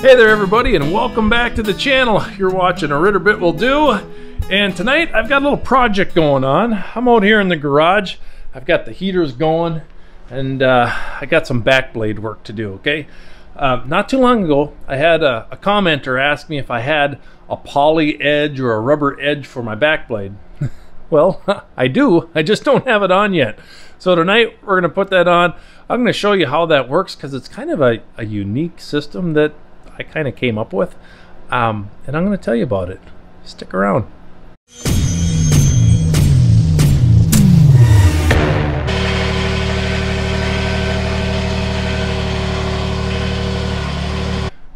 Hey there everybody, and welcome back to the channel. You're watching A Ritter Bit Will Do, and tonight I've got a little project going on. I'm out here in the garage. I've got the heaters going, and I got some back blade work to do, okay? Not too long ago, I had a commenter ask me if I had a poly edge or a rubber edge for my back blade. Well, I do. I just don't have it on yet. So tonight we're gonna put that on. I'm gonna show you how that works because it's kind of a unique system that I kind of came up with, and I'm going to tell you about it. Stick around.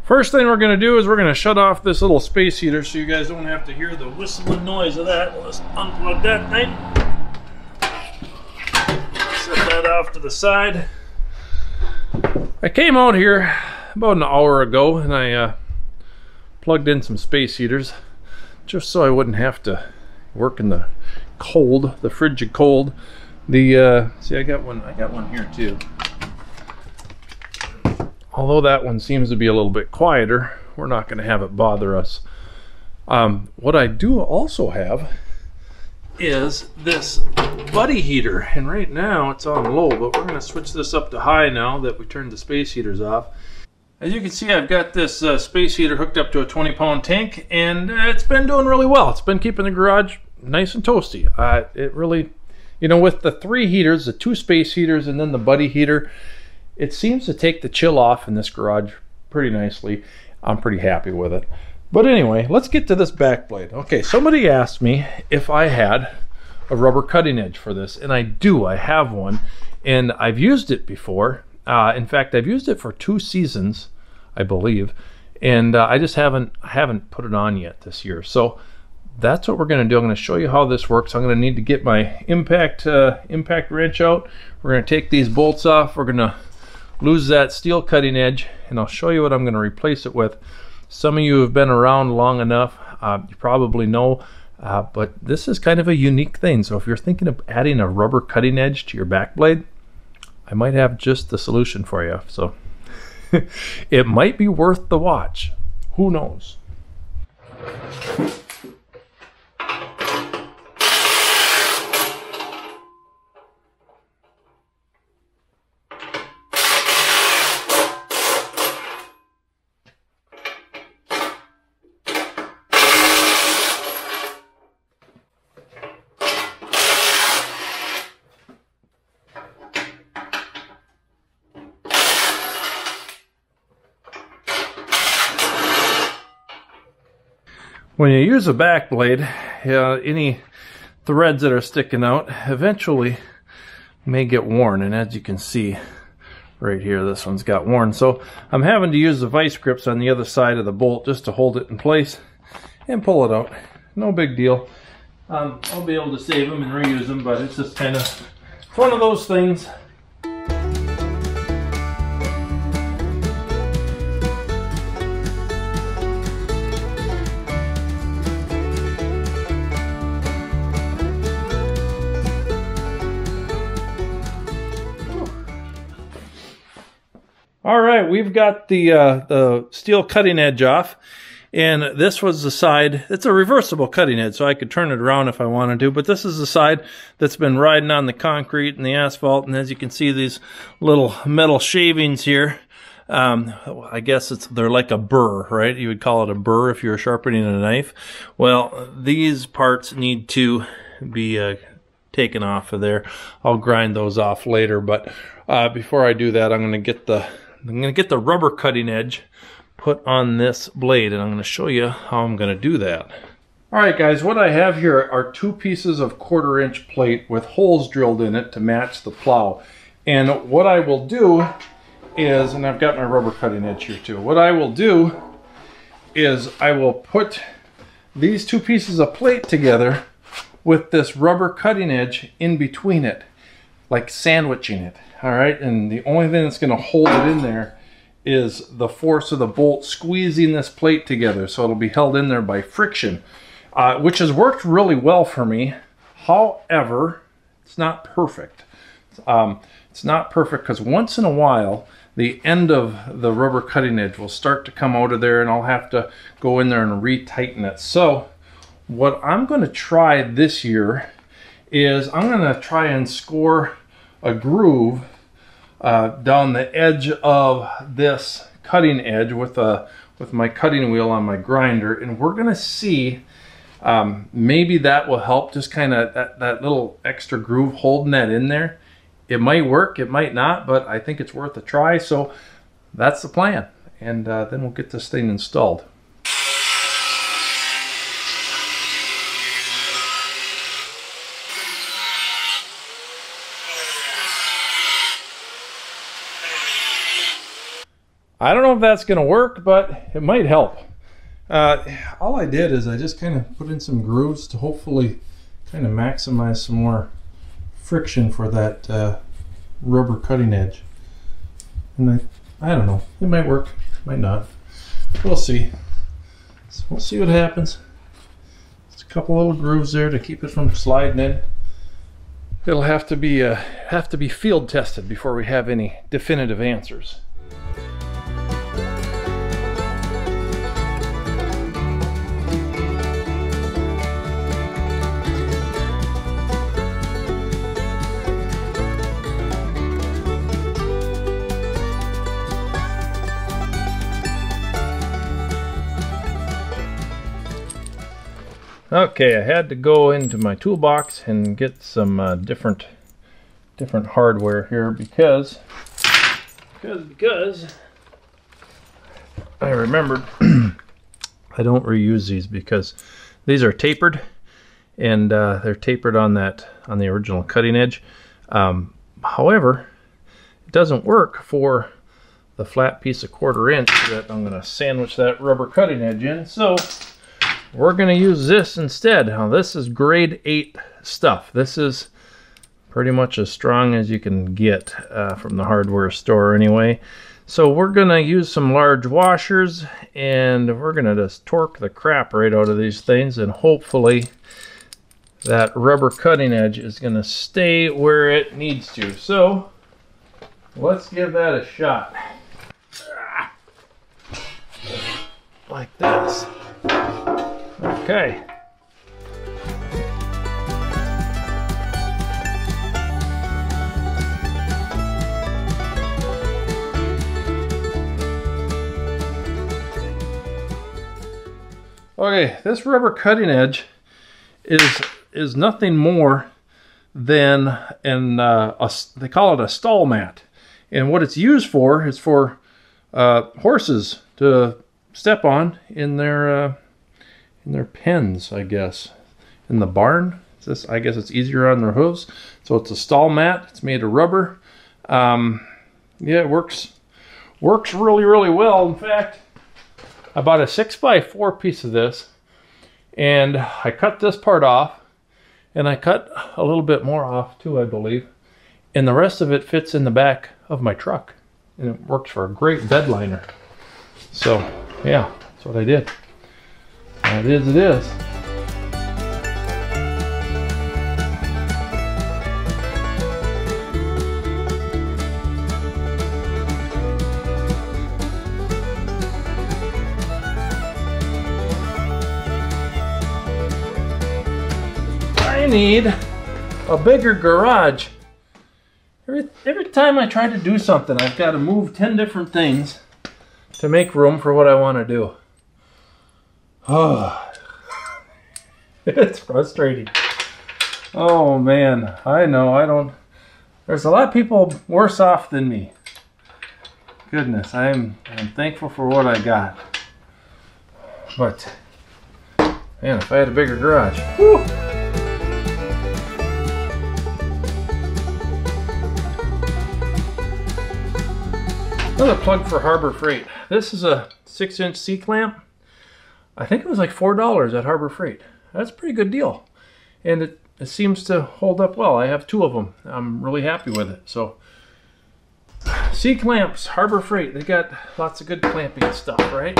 First thing we're going to do is we're going to shut off this little space heater so you guys don't have to hear the whistling noise of that. Let's unplug that thing. Set that off to the side. I came out here about an hour ago, and I plugged in some space heaters just so I wouldn't have to work in the cold, the frigid cold. The see, I got one here too. Although that one seems to be a little bit quieter, we're not going to have it bother us. What I do also have is this buddy heater, and right now it's on low, but we're going to switch this up to high now that we turned the space heaters off. As you can see, I've got this space heater hooked up to a 20-pound tank, and it's been doing really well. It's been keeping the garage nice and toasty. It really, you know, with the three heaters, the two space heaters, and then the buddy heater, it seems to take the chill off in this garage pretty nicely. I'm pretty happy with it. But anyway, let's get to this back blade. Okay, somebody asked me if I had a rubber cutting edge for this, and I do. I have one, and I've used it before. In fact, I've used it for 2 seasons. I believe, and I just haven't put it on yet this year. So that's what we're going to do. I'm going to show you how this works. I'm going to need to get my impact wrench out. We're going to take these bolts off. We're going to lose that steel cutting edge, and I'll show you what I'm going to replace it with. Some of you have been around long enough. You probably know, but this is kind of a unique thing. So if you're thinking of adding a rubber cutting edge to your back blade, I might have just the solution for you. So it might be worth the watch. Who knows? When you use a back blade, any threads that are sticking out eventually may get worn, and as you can see right here, this one's got worn. So I'm having to use the vice grips on the other side of the bolt just to hold it in place and pull it out. No big deal. I'll be able to save them and reuse them, but it's just kind of one of those things. All right, we've got the steel cutting edge off, and this was the side. It's a reversible cutting edge, so I could turn it around if I wanted to, but this is the side that's been riding on the concrete and the asphalt, and as you can see, these little metal shavings here, I guess they're like a burr, right? You would call it a burr if you were sharpening a knife. Well, these parts need to be taken off of there. I'll grind those off later, but before I do that, I'm going to get the rubber cutting edge put on this blade, and I'm going to show you how I'm going to do that. All right, guys, what I have here are 2 pieces of 1/4-inch plate with holes drilled in it to match the plow. And what I will do is, and I've got my rubber cutting edge here too, what I will do is I will put these 2 pieces of plate together with this rubber cutting edge in between it, like sandwiching it, all right? And the only thing that's gonna hold it in there is the force of the bolt squeezing this plate together, so it'll be held in there by friction, which has worked really well for me. However, it's not perfect. It's not perfect because once in a while, the end of the rubber cutting edge will start to come out of there, and I'll have to go in there and retighten it. So what I'm going to try this year is I'm going to try and score a groove down the edge of this cutting edge with my cutting wheel on my grinder, and we're going to see. Maybe that will help, just kind of that little extra groove holding that in there. It might work, it might not, but I think it's worth a try. So that's the plan. And then we'll get this thing installed. I don't know if that's going to work, but it might help. All I did is I just kind of put in some grooves to hopefully kind of maximize some more friction for that rubber cutting edge. And I don't know, it might work, might not. We'll see. So we'll see what happens. Just a couple little grooves there to keep it from sliding in. It'll have to be field tested before we have any definitive answers. Okay, I had to go into my toolbox and get some different hardware here because I remembered I don't reuse these because these are tapered, and they're tapered on the original cutting edge. However, it doesn't work for the flat piece of 1/4 inch that I'm going to sandwich that rubber cutting edge in. So we're going to use this instead. Now this is grade 8 stuff. This is pretty much as strong as you can get from the hardware store anyway. So we're going to use some large washers, and we're going to just torque the crap right out of these things, and hopefully that rubber cutting edge is going to stay where it needs to. So let's give that a shot. Like this. Okay. Okay, this rubber cutting edge is nothing more than they call it a stall mat, and what it's used for is for horses to step on in their pens, I guess, in the barn. I guess it's easier on their hooves. So it's a stall mat. It's made of rubber. Yeah, it works really, really well. In fact, I bought a 6x4 piece of this, and I cut this part off, and I cut a little bit more off too, I believe, and the rest of it fits in the back of my truck, and it works for a great bed liner. So yeah, that's what I did. It is, it is. I need a bigger garage. Every time I try to do something, I've got to move 10 different things to make room for what I want to do. Oh, it's frustrating. Oh man, I know, there's a lot of people worse off than me. Goodness, I'm thankful for what I got. But, man, if I had a bigger garage, whew. Another plug for Harbor Freight. This is a 6-inch C-clamp. I think it was like $4 at Harbor Freight. That's a pretty good deal. And it seems to hold up well. I have 2 of them. I'm really happy with it. So, C-clamps, Harbor Freight. They got lots of good clamping stuff, right?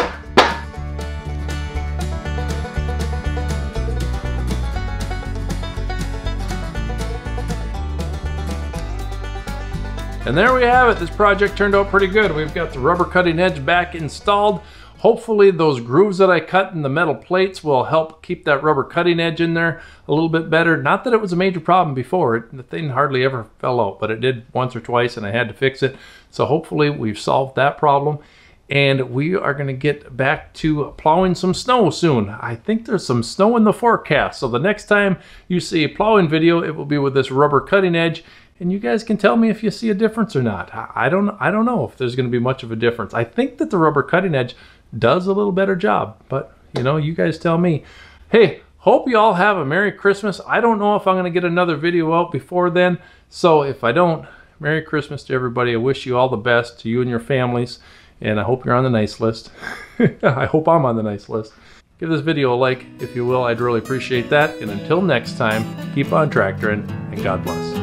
And there we have it. This project turned out pretty good. We've got the rubber cutting edge back installed. Hopefully those grooves that I cut in the metal plates will help keep that rubber cutting edge in there a little bit better. Not that it was a major problem before. The thing hardly ever fell out, but it did once or twice and I had to fix it. So hopefully we've solved that problem. And we are going to get back to plowing some snow soon. I think there's some snow in the forecast. So the next time you see a plowing video, it will be with this rubber cutting edge. And you guys can tell me if you see a difference or not. I don't know if there's going to be much of a difference. I think that the rubber cutting edge does a little better job, but you know, you guys tell me. Hey, hope you all have a Merry Christmas. I don't know if I'm going to get another video out before then. So if I don't, Merry Christmas to everybody. I wish you all the best, to you and your families. And I hope you're on the nice list. I hope I'm on the nice list. Give this video a like if you will. I'd really appreciate that. And until next time, keep on tractoring and God bless.